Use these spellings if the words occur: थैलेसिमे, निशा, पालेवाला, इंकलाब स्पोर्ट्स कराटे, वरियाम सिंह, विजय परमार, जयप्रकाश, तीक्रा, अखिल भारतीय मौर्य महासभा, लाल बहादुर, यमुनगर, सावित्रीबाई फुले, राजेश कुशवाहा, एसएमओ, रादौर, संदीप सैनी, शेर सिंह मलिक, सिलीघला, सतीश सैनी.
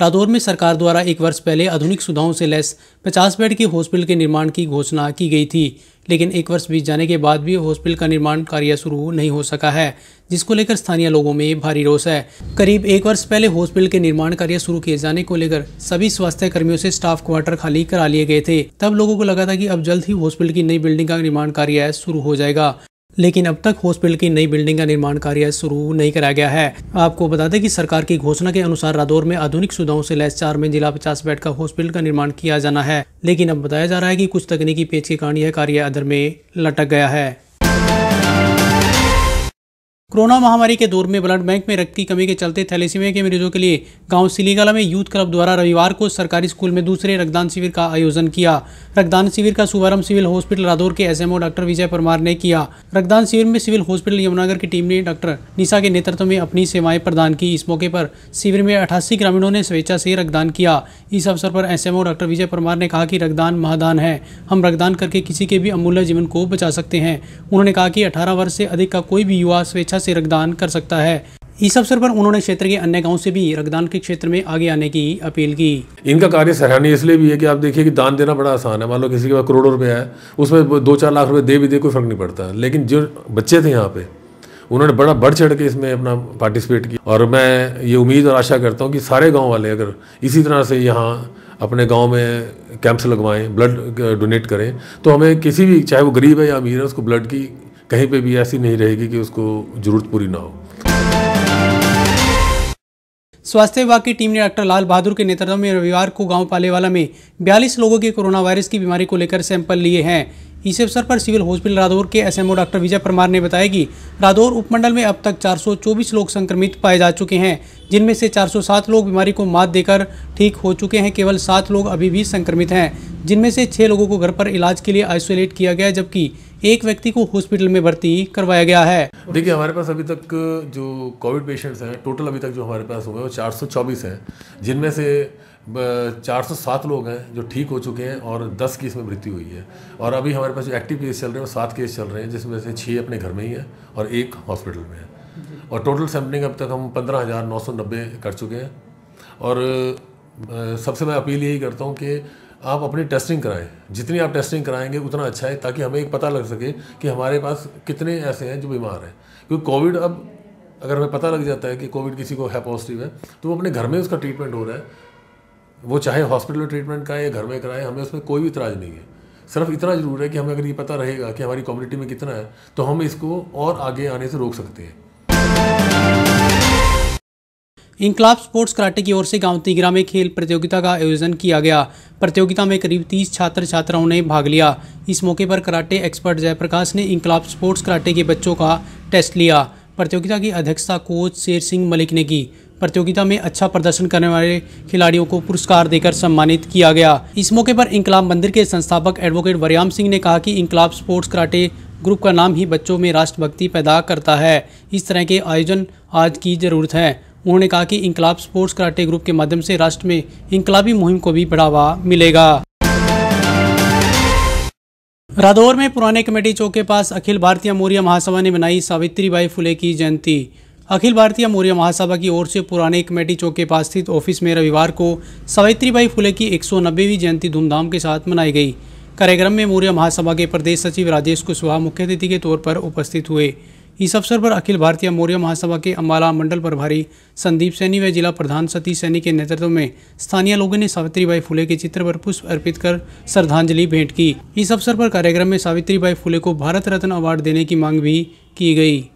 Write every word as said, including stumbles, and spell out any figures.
रादौर में सरकार द्वारा एक वर्ष पहले आधुनिक सुविधाओं से लैस पचास बेड के हॉस्पिटल के निर्माण की घोषणा की गई थी, लेकिन एक वर्ष बीत जाने के बाद भी हॉस्पिटल का निर्माण कार्य शुरू नहीं हो सका है, जिसको लेकर स्थानीय लोगों में भारी रोष है। करीब एक वर्ष पहले हॉस्पिटल के निर्माण कार्य शुरू किए जाने को लेकर सभी स्वास्थ्य कर्मियों से स्टाफ क्वार्टर खाली करा लिए गए थे। तब लोगों को लगा था कि अब जल्द ही हॉस्पिटल की नई बिल्डिंग का निर्माण कार्य शुरू हो जाएगा, लेकिन अब तक हॉस्पिटल की नई बिल्डिंग का निर्माण कार्य शुरू नहीं कराया गया है। आपको बता दें कि सरकार की घोषणा के अनुसार रादौर में आधुनिक सुविधाओं से लैस चार में जिला पचास बेड का हॉस्पिटल का निर्माण किया जाना है, लेकिन अब बताया जा रहा है कि कुछ तकनीकी पेच के कारण यह कार्य अधर में लटक गया है। कोरोना महामारी के दौर में ब्लड बैंक में रक्त की कमी के चलते थैलेसिमे के मरीजों के लिए गांव सिलीघला में यूथ क्लब द्वारा रविवार को सरकारी स्कूल में दूसरे रक्तदान शिविर का आयोजन किया। रक्तदान शिविर का शुभारंभ सिविल हॉस्पिटल रादौर के एसएमओ डॉक्टर विजय परमार ने किया। रक्तदान शिविर में सिविल हॉस्पिटल यमुनगर की टीम ने डॉक्टर निशा के नेतृत्व में अपनी सेवाएं प्रदान की। इस मौके पर शिविर में अठासी ग्रामीणों ने स्वेच्छा से रक्तदान किया। इस अवसर पर एसएमओ डॉक्टर विजय परमार ने कहा कि रक्तदान महादान है, हम रक्तदान करके किसी के भी अमूल्य जीवन को बचा सकते हैं। उन्होंने कहा कि अठारह वर्ष से अधिक का कोई भी युवा स्वेच्छा से रक्तदान कर सकता है। इस अवसर पर उन्होंने क्षेत्र के अन्य गांवों से भी रक्तदान के क्षेत्र में आगे आने की अपील की। इनका कार्य सराहनीय इसलिए भी है कि आप देखिए कि दान देना बड़ा आसान है। मान लो किसी के पास करोड़ों रुपया है, उसमें दो चार लाख रुपए दे भी दे कोई फर्क नहीं पड़ता, लेकिन जो बच्चे थे यहाँ पे उन्होंने बड़ा बढ़ चढ़ के इसमें अपना पार्टिसिपेट किया। और मैं ये उम्मीद और आशा करता हूँ कि सारे गाँव वाले अगर इसी तरह से यहाँ अपने गांव में कैंप्स लगवाएं, ब्लड डोनेट करें, तो हमें किसी भी, चाहे वो गरीब है या अमीर है, उसको ब्लड की कहीं पे भी ऐसी नहीं रहेगी कि उसको जरूरत पूरी ना हो। स्वास्थ्य विभाग की टीम ने डॉक्टर लाल बहादुर के नेतृत्व में रविवार को गांव पालेवाला में बयालीस लोगों के कोरोना वायरस की बीमारी को लेकर सैंपल लिए हैं। इस अवसर पर सिविल हॉस्पिटल रादौर के एसएमओ डॉक्टर विजय परमार ने बताया कि रादौर उपमंडल में अब तक चार सौ चौबीस लोग संक्रमित पाए जा चुके हैं, जिनमें से चार सौ सात लोग बीमारी को मात देकर ठीक हो चुके हैं। केवल सात लोग अभी भी संक्रमित हैं, जिनमें से छह लोगों को घर पर इलाज के लिए आइसोलेट किया गया, जबकि एक व्यक्ति को हॉस्पिटल में भर्ती करवाया गया है। देखिए, हमारे पास अभी तक जो कोविड पेशेंट्स हैं, टोटल अभी तक जो हमारे पास हुए वो चार सौ चौबीस हैं, जिनमें से चार सौ सात लोग हैं जो ठीक हो चुके हैं और दस की इसमें मृत्यु हुई है। और अभी हमारे पास जो एक्टिव केस चल रहे हैं वो सात केस चल रहे हैं, जिसमें से छः अपने घर में ही है और एक हॉस्पिटल में है। और टोटल सैम्पलिंग अब तक हम पंद्रह हज़ार नौ सौ नब्बे कर चुके हैं। और सबसे मैं अपील यही करता हूँ कि आप अपनी टेस्टिंग कराएं, जितनी आप टेस्टिंग कराएंगे उतना अच्छा है, ताकि हमें एक पता लग सके कि हमारे पास कितने ऐसे हैं जो बीमार हैं। क्योंकि कोविड, अब अगर हमें पता लग जाता है कि कोविड किसी को है पॉजिटिव है, तो वो अपने घर में उसका ट्रीटमेंट हो रहा है, वो चाहे हॉस्पिटल में ट्रीटमेंट कराए या घर में कराए, हमें उसमें कोई भी इतराज नहीं है। सिर्फ इतना ज़रूर है कि हमें अगर ये पता रहेगा कि हमारी कम्युनिटी में कितना है, तो हम इसको और आगे आने से रोक सकते हैं। इंकलाब स्पोर्ट्स कराटे की ओर से गांव तीक्रा में खेल प्रतियोगिता का आयोजन किया गया। प्रतियोगिता में करीब तीस छात्र छात्राओं ने भाग लिया। इस मौके पर कराटे एक्सपर्ट जयप्रकाश ने इंकलाब स्पोर्ट्स कराटे के बच्चों का टेस्ट लिया। प्रतियोगिता की अध्यक्षता कोच शेर सिंह मलिक ने की। प्रतियोगिता में अच्छा प्रदर्शन करने वाले खिलाड़ियों को पुरस्कार देकर सम्मानित किया गया। इस मौके पर इंकलाब मंदिर के संस्थापक एडवोकेट वरियाम सिंह ने कहा कि इंकलाब स्पोर्ट्स कराटे ग्रुप का नाम ही बच्चों में राष्ट्रभक्ति पैदा करता है। इस तरह के आयोजन आज की जरूरत है। उन्होंने कहा कि इंकलाब स्पोर्ट्स कराटे ग्रुप के माध्यम से राष्ट्र में इंकलाबी मुहिम को भी बढ़ावा मिलेगा। रादौर में पुराने कमेटी चौक के पास अखिल भारतीय मौर्य महासभा ने मनाई सावित्रीबाई फुले की जयंती। अखिल भारतीय मौर्य महासभा की ओर से पुराने कमेटी चौक के पास स्थित ऑफिस में रविवार को सावित्रीबाई फुले की एक सौ नब्बेवीं जयंती धूमधाम के साथ मनाई गई। कार्यक्रम में मौर्य महासभा के प्रदेश सचिव राजेश कुशवाहा मुख्य अतिथि के तौर पर उपस्थित हुए। इस अवसर पर अखिल भारतीय मौर्य महासभा के अम्बाला मंडल प्रभारी संदीप सैनी व जिला प्रधान सतीश सैनी के नेतृत्व में स्थानीय लोगों ने सावित्रीबाई फुले के चित्र पर पुष्प अर्पित कर श्रद्धांजलि भेंट की। इस अवसर पर कार्यक्रम में सावित्रीबाई फुले को भारत रत्न अवार्ड देने की मांग भी की गई।